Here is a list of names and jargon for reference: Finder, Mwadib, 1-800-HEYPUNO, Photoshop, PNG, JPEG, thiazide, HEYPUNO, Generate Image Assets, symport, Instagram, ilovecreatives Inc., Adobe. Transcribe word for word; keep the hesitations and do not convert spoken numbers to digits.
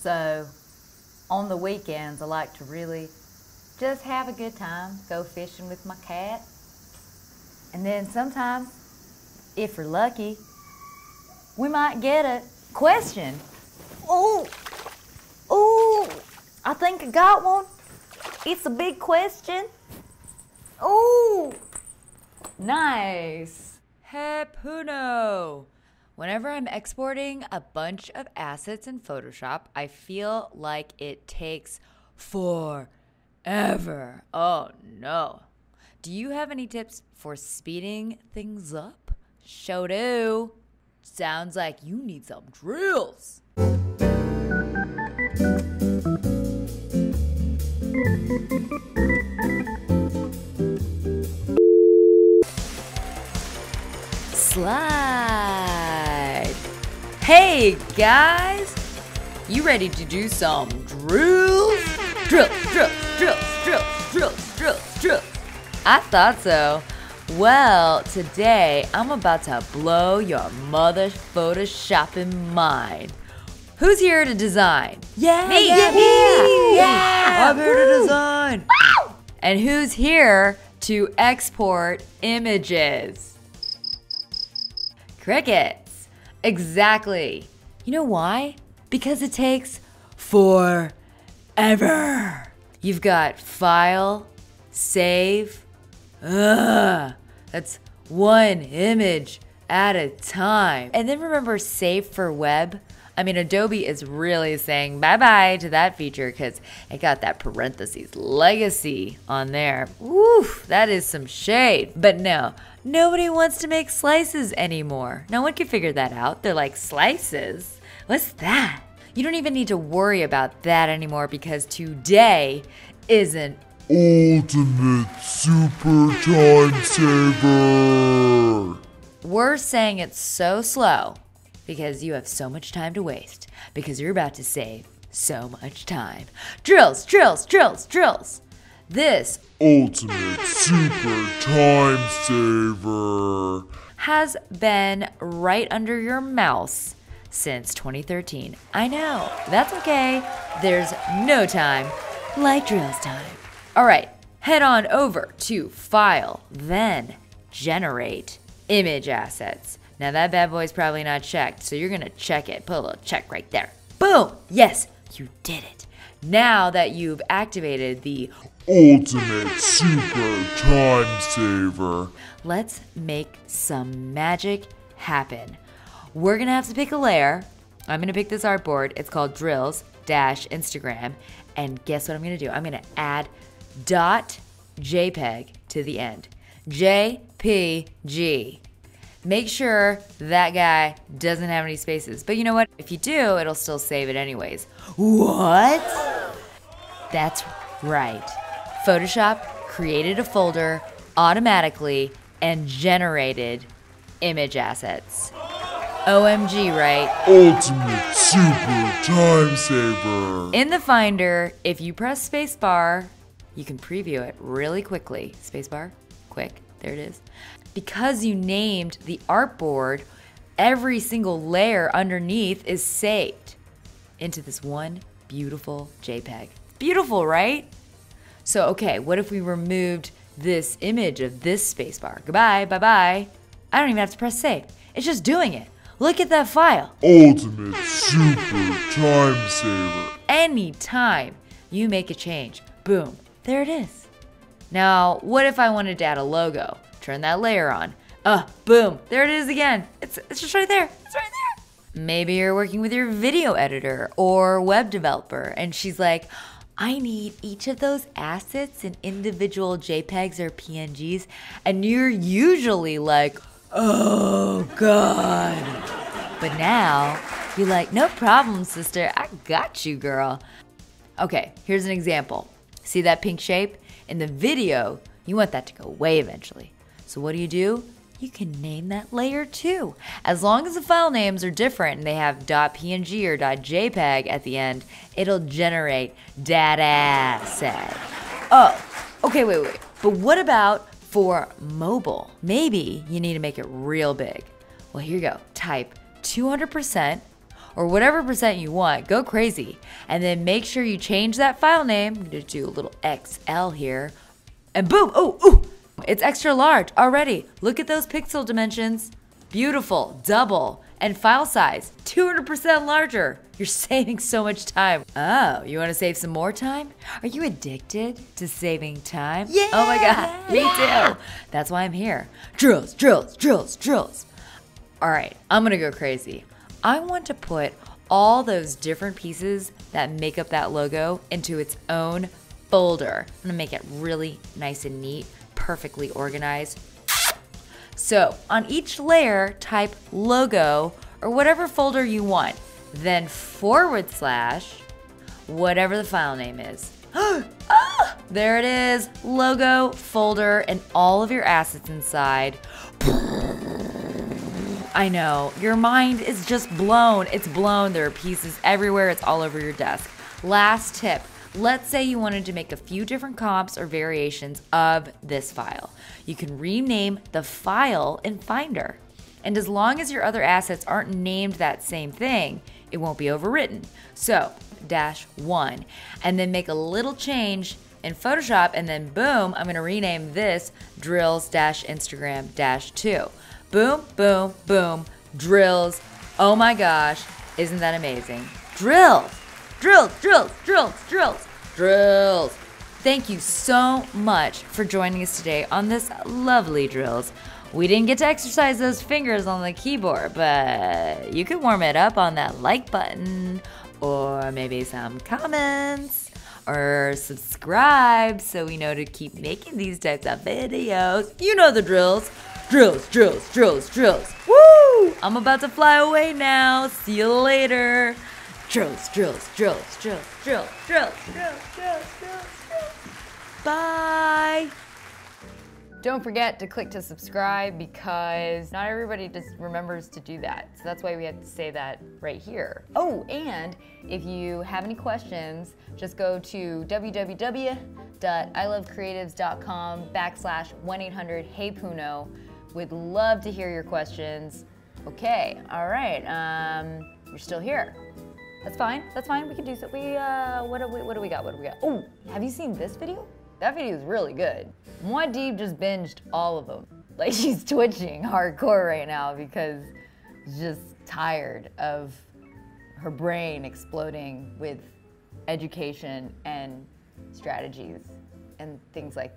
So on the weekends, I like to really just have a good time, go fishing with my cat. And then sometimes, if we're lucky, we might get a question. Oh, oh, I think I got one. It's a big question. Oh, nice. HEYPUNO. Whenever I'm exporting a bunch of assets in Photoshop, I feel like it takes forever. Oh no. Do you have any tips for speeding things up? Show do. Sounds like you need some drills. Slide. Hey guys, you ready to do some drills? Drills, drills, drills, drills, drills, drills, drills. I thought so. Well, today I'm about to blow your mother's Photoshopping mind. Who's here to design? Yeah, me, yeah, me. Yeah, I'm here to design. Woo! And who's here to export images? Crickets. Exactly. You know why? Because it takes forever. You've got file, save. Ugh, that's one image at a time. And then remember save for web. I mean, Adobe is really saying bye-bye to that feature because it got that parentheses legacy on there. Woof, that is some shade. But no, nobody wants to make slices anymore. No one can figure that out. They're like, slices? What's that? You don't even need to worry about that anymore because today is an ultimate super time saver. We're saying it's so slow because you have so much time to waste, because you're about to save so much time. Drills, drills, drills, drills. This ultimate super time saver has been right under your mouse since twenty thirteen. I know, that's okay. There's no time like drills time. All right, head on over to File, then Generate Image Assets. Now that bad boy's probably not checked, so you're gonna check it. Put a little check right there. Boom! Yes, you did it. Now that you've activated the ultimate super time saver, let's make some magic happen. We're gonna have to pick a layer. I'm gonna pick this artboard. It's called Drills-Instagram. And guess what I'm gonna do? I'm gonna add dot JPEG to the end. J P G. Make sure that guy doesn't have any spaces. But you know what? If you do, it'll still save it anyways. What? That's right. Photoshop created a folder automatically and generated image assets. O M G, right? Ultimate super time saver. In the Finder, if you press spacebar, you can preview it really quickly. Spacebar, quick, there it is. Because you named the artboard, every single layer underneath is saved into this one beautiful JPEG. Beautiful, right? So, okay, what if we removed this image of this spacebar? Goodbye, bye-bye. I don't even have to press save. It's just doing it. Look at that file. Ultimate super time saver. Anytime you make a change, boom, there it is. Now, what if I wanted to add a logo? Turn that layer on. Uh, boom, there it is again. It's, it's just right there, it's right there. Maybe you're working with your video editor or web developer and she's like, I need each of those assets in individual JPEGs or P N Gs. And you're usually like, oh God. But now you're like, no problem, sister. I got you, girl. Okay, here's an example. See that pink shape? In the video, you want that to go away eventually. So what do you do? You can name that layer too. As long as the file names are different and they have .png or .jpeg at the end, it'll generate that asset. Oh, okay, wait, wait. But what about for mobile? Maybe you need to make it real big. Well, here you go. Type two hundred percent or whatever percent you want, go crazy. And then make sure you change that file name. I'm gonna do a little X L here, and boom, oh, ooh, it's extra large already. Look at those pixel dimensions. Beautiful, double, and file size, two hundred percent larger. You're saving so much time. Oh, you wanna save some more time? Are you addicted to saving time? Yeah! Oh my God, me yeah. too. That's why I'm here. Drills, drills, drills, drills. All right, I'm gonna go crazy. I want to put all those different pieces that make up that logo into its own folder. I'm gonna make it really nice and neat, perfectly organized. So on each layer, type logo or whatever folder you want, then forward slash whatever the file name is. Ah, there it is, logo, folder, and all of your assets inside. I know, your mind is just blown. It's blown, there are pieces everywhere, it's all over your desk. Last tip. Let's say you wanted to make a few different comps or variations of this file. You can rename the file in Finder. And as long as your other assets aren't named that same thing, it won't be overwritten. So, dash one, and then make a little change in Photoshop, and then boom, I'm gonna rename this drills dash Instagram dash two. Boom, boom, boom, drills. Oh my gosh, isn't that amazing? Drills, drills, drills, drills, drills. Drills. Thank you so much for joining us today on this lovely drills. We didn't get to exercise those fingers on the keyboard, but you could warm it up on that like button, or maybe some comments, or subscribe so we know to keep making these types of videos. You know the drills. Drills, drills, drills, drills. Woo! I'm about to fly away now. See you later. Drills, drills, drills, drills, drills, drills, drills, drills, drills, drills. Bye. Don't forget to click to subscribe because not everybody just remembers to do that. So that's why we have to say that right here. Oh, and if you have any questions, just go to w w w dot i love creatives dot com backslash one eight hundred hey puno. We'd love to hear your questions. Okay, all right, um, you're still here. That's fine, that's fine, we can do so. We, uh, what do we, what do we got, what do we got? Oh, have you seen this video? That video is really good. Mwadib just binged all of them. Like, she's twitching hardcore right now because she's just tired of her brain exploding with education and strategies and things like that.